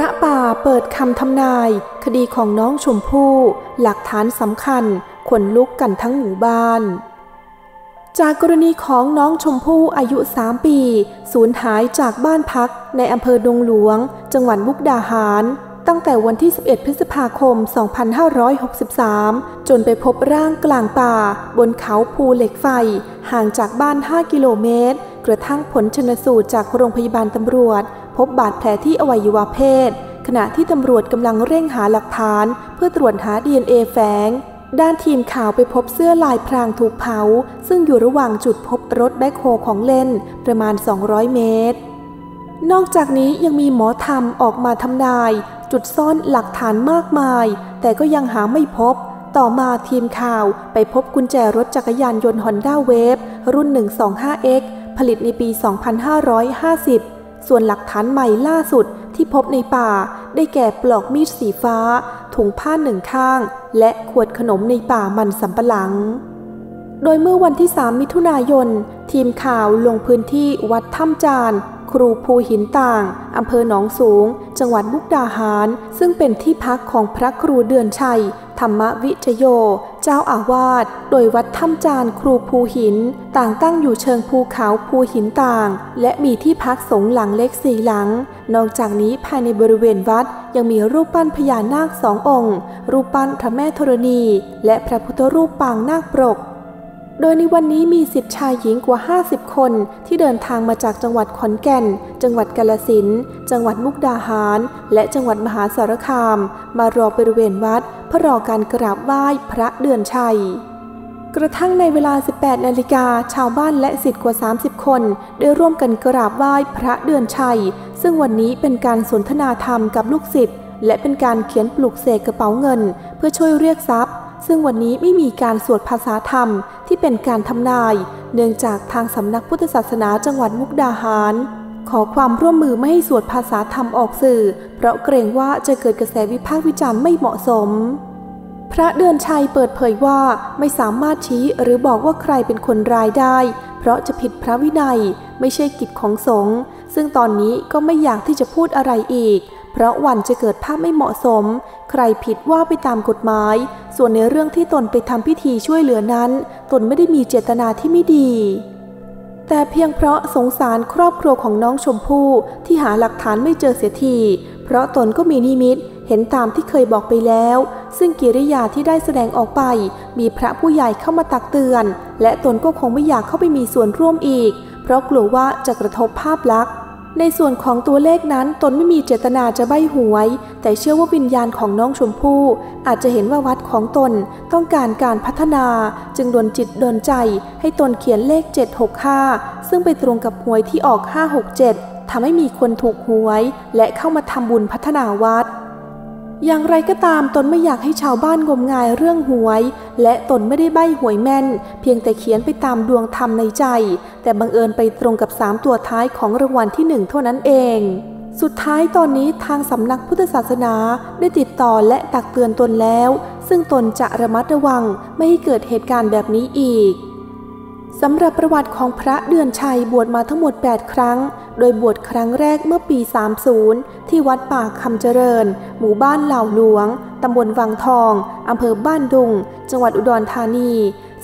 ระป่าเปิดคำทำนายคดีของน้องชมพู่หลักฐานสำคัญขนลุกกันทั้งหมู่บ้านจากกรณีของน้องชมพู่อายุ3ปีสูญหายจากบ้านพักในอำเภอดงหลวงจังหวัดมุกดาหารตั้งแต่วันที่11พฤษภาคม2563จนไปพบร่างกลางป่าบนเขาภูเหล็กไฟห่างจากบ้าน5กิโลเมตรกระทั่งผลชันสูตรจากโรงพยาบาลตำรวจพบบาดแผลที่อวัยวะเพศขณะที่ตำรวจกำลังเร่งหาหลักฐานเพื่อตรวจหา DNA แฝงด้านทีมข่าวไปพบเสื้อลายพรางถูกเผาซึ่งอยู่ระหว่างจุดพบรถแบ็คโฮของเล่นประมาณ200เมตรนอกจากนี้ยังมีหมอธรรมออกมาทำนายจุดซ่อนหลักฐานมากมายแต่ก็ยังหาไม่พบต่อมาทีมข่าวไปพบกุญแจรถจักรยานยนต์ Honda Wave รุ่น 125X ผลิตในปี 2550 ส่วนหลักฐานใหม่ล่าสุดที่พบในป่าได้แก่ปลอกมีดสีฟ้าถุงผ้าหนึ่งข้างและขวดขนมในป่ามันสำปะหลังโดยเมื่อวันที่3มิถุนายนทีมข่าวลงพื้นที่วัดถ้ำจานครูภูหินต่างอำเภอหนองสูงจังหวัดมุกดาหารซึ่งเป็นที่พักของพระครูเดือนชัยธรรมวิจโยเจ้าอาวาสโดยวัดถ้ำจานครูภูหินต่างตั้งอยู่เชิงภูเขาภูหินต่างและมีที่พักสงฆ์หลังเล็ก4หลังนอกจากนี้ภายในบริเวณวัดยังมีรูปปั้นพญานาค2 องค์รูปปั้นพระแม่ธรณีและพระพุทธรูปปางนาคปรกโดยในวันนี้มีศิษย์ชายหญิงกว่า50คนที่เดินทางมาจากจังหวัดขอนแก่นจังหวัดกาฬสินธุ์จังหวัดมุกดาหารและจังหวัดมหาสารคามมารอบริเวณวัดเพื่อรอการกราบไหว้พระเดือนชัยกระทั่งในเวลา 18 นาฬิกาชาวบ้านและศิษย์กว่า30คนได้ร่วมกันกราบไหว้พระเดือนชัยซึ่งวันนี้เป็นการสนทนาธรรมกับลูกศิษย์และเป็นการเขียนปลุกเสกกระเป๋าเงินเพื่อช่วยเรียกทรัพย์ซึ่งวันนี้ไม่มีการสวดภาษาธรรมที่เป็นการทำนายเนื่องจากทางสำนักพุทธศาสนาจังหวัดมุกดาหารขอความร่วมมือไม่ให้สวดภาษาธรรมออกสื่อเพราะเกรงว่าจะเกิดกระแสวิพากษ์วิจารณ์ไม่เหมาะสมพระเดือนชัยเปิดเผยว่าไม่สามารถชี้หรือบอกว่าใครเป็นคนร้ายได้เพราะจะผิดพระวินัยไม่ใช่กิจของสงฆ์ซึ่งตอนนี้ก็ไม่อยากที่จะพูดอะไรอีกเพราะวันจะเกิดภาพไม่เหมาะสมใครผิดว่าไปตามกฎหมายส่วนในเรื่องที่ตนไปทำพิธีช่วยเหลือนั้นตนไม่ได้มีเจตนาที่ไม่ดีแต่เพียงเพราะสงสารครอบครัวของน้องชมพู่ที่หาหลักฐานไม่เจอเสียทีเพราะตนก็มีนิมิตเห็นตามที่เคยบอกไปแล้วซึ่งกิริยาที่ได้แสดงออกไปมีพระผู้ใหญ่เข้ามาตักเตือนและตนก็คงไม่อยากเข้าไปมีส่วนร่วมอีกเพราะกลัวว่าจะกระทบภาพลักษณ์ในส่วนของตัวเลขนั้นตนไม่มีเจตนาจะใบ้หวยแต่เชื่อว่าวิญญาณของน้องชมพู่อาจจะเห็นว่าวัดของตนต้องการการพัฒนาจึงดลจิตดลใจให้ตนเขียนเลข765ซึ่งไปตรงกับหวยที่ออก567ทำให้มีคนถูกหวยและเข้ามาทำบุญพัฒนาวัดอย่างไรก็ตามตนไม่อยากให้ชาวบ้านงมงายเรื่องหวยและตนไม่ได้ใบ้หวยแม่นเพียงแต่เขียนไปตามดวงธรรมในใจแต่บังเอิญไปตรงกับ3ตัวท้ายของรางวัลที่1เท่านั้นเองสุดท้ายตอนนี้ทางสำนักพุทธศาสนาได้ติดต่อและตักเตือนตนแล้วซึ่งตนจะระมัดระวังไม่ให้เกิดเหตุการณ์แบบนี้อีกสำหรับประวัติของพระเดือนชัยบวชมาทั้งหมด8ครั้งโดยบวชครั้งแรกเมื่อปี 30 ที่วัดป่าคำเจริญหมู่บ้านเหล่าหลวงตำบลวังทองอำเภอบ้านดุงจังหวัดอุดรธานี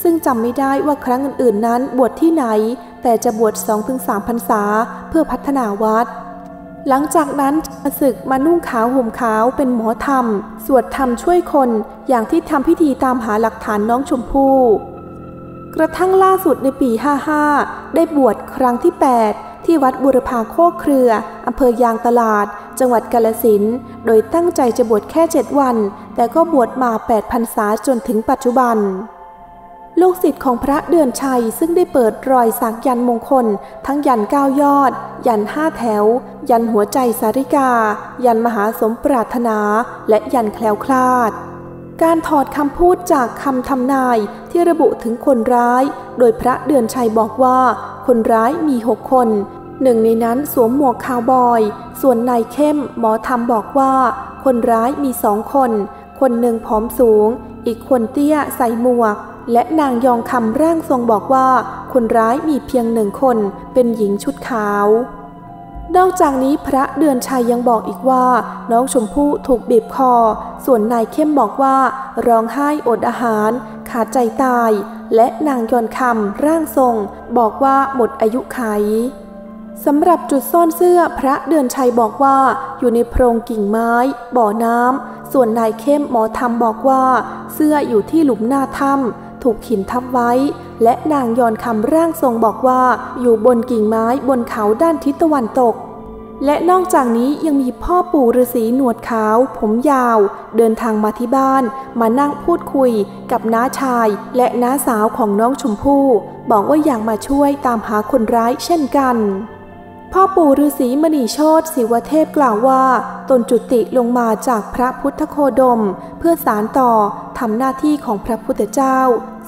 ซึ่งจำไม่ได้ว่าครั้งอื่นๆนั้นบวชที่ไหนแต่จะบวช 2-3 พรรษาเพื่อพัฒนาวัดหลังจากนั้นศึกมานุ่งขาวห่มขาวเป็นหมอธรรมสวดธรรมช่วยคนอย่างที่ทำพิธีตามหาหลักฐานน้องชมพู่กระทั่งล่าสุดในปี 55 ได้บวชครั้งที่ 8 ที่วัดบุรพาโคกเครืออำเภอยางตลาดจังหวัดกาฬสินธุ์โดยตั้งใจจะบวชแค่7วันแต่ก็บวชมา8พรรษาจนถึงปัจจุบันลูกศิษย์ของพระเดือนชัยซึ่งได้เปิดรอยสักยันต์มงคลทั้งยันต์9ยอดยันต์5แถวยันต์หัวใจสาริกายันต์มหาสมปรารถนาและยันต์แคล้วคลาดการถอดคำพูดจากคำทำนายที่ระบุถึงคนร้ายโดยพระเดือนชัยบอกว่าคนร้ายมี6คนหนึ่งในนั้นสวมหมวกคาวบอยส่วนนายเข้มหมอธรรมบอกว่าคนร้ายมี2 คนคนหนึ่งผอมสูงอีกคนเตี้ยใส่หมวกและนางยองคำร่างทรงบอกว่าคนร้ายมีเพียง1 คนเป็นหญิงชุดขาว นอกจากนี้พระเดือนชัยยังบอกอีกว่าน้องชมพู่ถูกบีบคอส่วนนายเข้มบอกว่าร้องไห้อดอาหารขาดใจตายและนางยอนคำร่างทรงบอกว่าหมดอายุขัยสำหรับจุดซ่อนเสื้อพระเดือนชัยบอกว่าอยู่ในโพรงกิ่งไม้บ่อน้ำส่วนนายเข้มหมอธรรมบอกว่าเสื้ออยู่ที่หลุมหน้าถ้ำถูกหินทับไว้และนางยอนคำร่างทรงบอกว่าอยู่บนกิ่งไม้บนเขาด้านทิศตะวันตกและนอกจากนี้ยังมีพ่อปู่ฤาษีหนวดขาวผมยาวเดินทางมาที่บ้านมานั่งพูดคุยกับน้าชายและน้าสาวของน้องชมพู่บอกว่าอยากมาช่วยตามหาคนร้ายเช่นกันพ่อปู่ฤาษีมณีโชติศิวเทพกล่าวว่าตนจุติลงมาจากพระพุทธโคดมเพื่อสานต่อทำหน้าที่ของพระพุทธเจ้า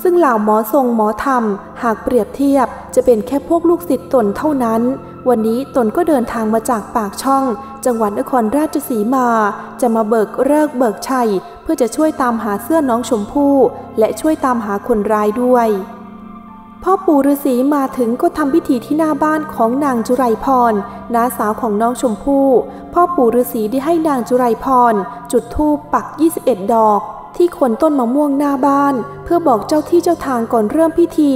ซึ่งเหล่าหมอทรงหมอธรรมหากเปรียบเทียบจะเป็นแค่พวกลูกศิษย์ตนเท่านั้นวันนี้ตนก็เดินทางมาจากปากช่องจังหวัดนครราชสีมาจะมาเบิกเลิกเบิกชัยเพื่อจะช่วยตามหาเสื้อน้องชมพู่และช่วยตามหาคนร้ายด้วยพ่อปู่ฤาษีมาถึงก็ทำพิธีที่หน้าบ้านของนางจุไรพรน้าสาวของน้องชมพู่พ่อปู่ฤาษีได้ให้นางจุไรพรจุดธูปปัก21ดอกที่คนต้นมะม่วงหน้าบ้านเพื่อบอกเจ้าที่เจ้าทางก่อนเริ่มพิธี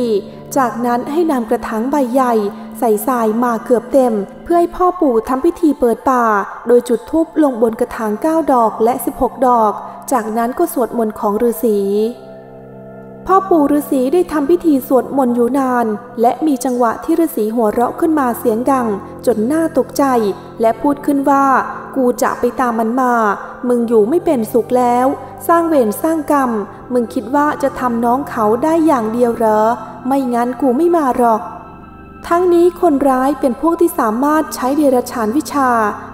จากนั้นให้นำกระถางใบใหญ่ใส่ทรายมาเกือบเต็มเพื่อให้พ่อปู่ทำพิธีเปิดป่าโดยจุดธูปลงบนกระถาง9ดอกและ16ดอกจากนั้นก็สวดมนต์ของฤาษีพ่อปู่ฤาษีได้ทำพิธีสวดมนต์อยู่นานและมีจังหวะที่ฤาษีหัวเราะขึ้นมาเสียงดังจนน่าตกใจและพูดขึ้นว่ากูจะไปตามมันมามึงอยู่ไม่เป็นสุขแล้วสร้างเวรสร้างกรรมมึงคิดว่าจะทำน้องเขาได้อย่างเดียวเหรอไม่งั้นกูไม่มาหรอกทั้งนี้คนร้ายเป็นพวกที่สามารถใช้เดรัจฉานวิชา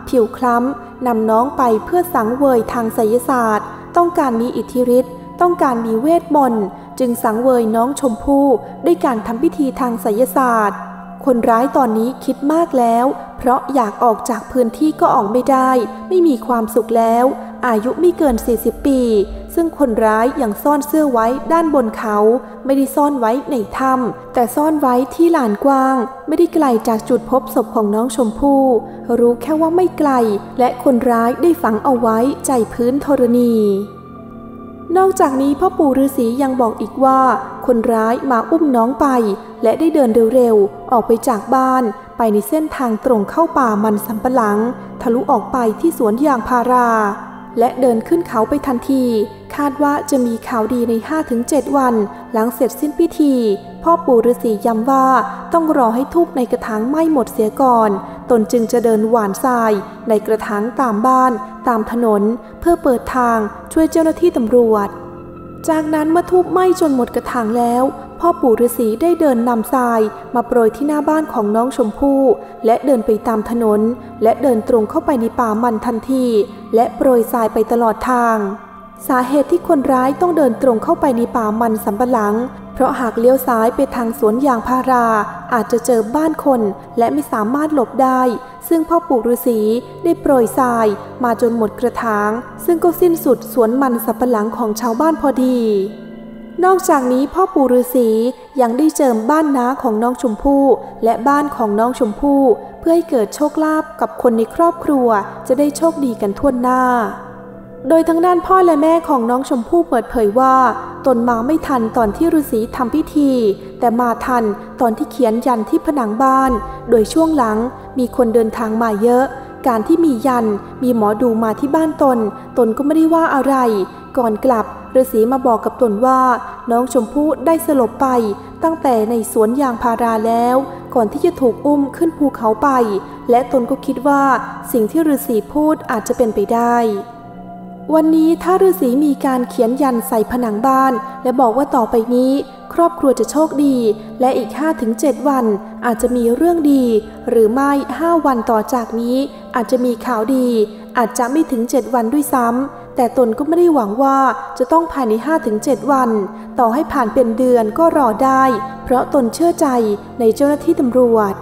ผิวคล้ำนำน้องไปเพื่อสังเวยทางไสยศาสตร์ต้องการมีอิทธิฤทธิ์ต้องการมีเวทมนต์จึงสังเวยน้องชมพู่ด้วยการทำพิธีทางไสยศาสตร์คนร้ายตอนนี้คิดมากแล้วเพราะอยากออกจากพื้นที่ก็ออกไม่ได้ไม่มีความสุขแล้วอายุไม่เกิน40ปีซึ่งคนร้ายยังซ่อนเสื้อไว้ด้านบนเขาไม่ได้ซ่อนไว้ในถ้ำแต่ซ่อนไว้ที่ลานกว้างไม่ได้ไกลจากจุดพบศพของน้องชมพู่รู้แค่ว่าไม่ไกลและคนร้ายได้ฝังเอาไว้ใจพื้นธรณีนอกจากนี้พ่อปู่ฤาษียังบอกอีกว่าคนร้ายมาอุ้มน้องไปและได้เดินเร็วๆออกไปจากบ้านไปในเส้นทางตรงเข้าป่ามันสำปะหลังทะลุออกไปที่สวนยางพาราและเดินขึ้นเขาไปทันทีคาดว่าจะมีข่าวดีใน 5-7 วันหลังเสร็จสิ้นพิธีพ่อปู่ฤาษีย้ำว่าต้องรอให้ธูปในกระถางไหม้หมดเสียก่อนตนจึงจะเดินหว่านทรายในกระถางตามบ้านตามถนนเพื่อเปิดทางช่วยเจ้าหน้าที่ตำรวจจากนั้นเมื่อธูปไหม้จนหมดกระถางแล้วพ่อปู่ฤาษีได้เดินนำทรายมาโปรยที่หน้าบ้านของน้องชมพู่และเดินไปตามถนนและเดินตรงเข้าไปในป่ามันทันทีและโปรยทรายไปตลอดทางสาเหตุที่คนร้ายต้องเดินตรงเข้าไปในป่ามันสำปะหลังเพราะหากเลี้ยวซ้ายไปทางสวนยางพาราอาจจะเจอบ้านคนและไม่สามารถหลบได้ซึ่งพ่อปู่ฤาษีได้โปรยทรายมาจนหมดกระถางซึ่งก็สิ้นสุดสวนมันสำปะหลังของชาวบ้านพอดีนอกจากนี้พ่อปู่ฤาษียังได้เจิมบ้านน้าของน้องชมพู่และบ้านของน้องชมพู่เพื่อให้เกิดโชคลาภกับคนในครอบครัวจะได้โชคดีกันทั่วหน้าโดยทั้งด้านพ่อและแม่ของน้องชมพู่เปิดเผยว่าตนมาไม่ทันตอนที่ฤาษีทำพิธีแต่มาทันตอนที่เขียนยันที่ผนังบ้านโดยช่วงหลังมีคนเดินทางมาเยอะการที่มียันมีหมอดูมาที่บ้านตนก็ไม่ได้ว่าอะไรก่อนกลับฤาษีมาบอกกับตนว่าน้องชมพู่ได้สลบไปตั้งแต่ในสวนยางพาราแล้วก่อนที่จะถูกอุ้มขึ้นภูเขาไปและตนก็คิดว่าสิ่งที่ฤาษีพูดอาจจะเป็นไปได้วันนี้ถ้าฤาษีมีการเขียนยันใส่ผนังบ้านและบอกว่าต่อไปนี้ครอบครัวจะโชคดีและอีก 5-7 วันอาจจะมีเรื่องดีหรือไม่5วันต่อจากนี้อาจจะมีข่าวดีอาจจะไม่ถึง7วันด้วยซ้ำแต่ตนก็ไม่ได้หวังว่าจะต้องภายใน 5-7 วันต่อให้ผ่านเป็นเดือนก็รอได้เพราะตนเชื่อใจในเจ้าหน้าที่ตำรวจ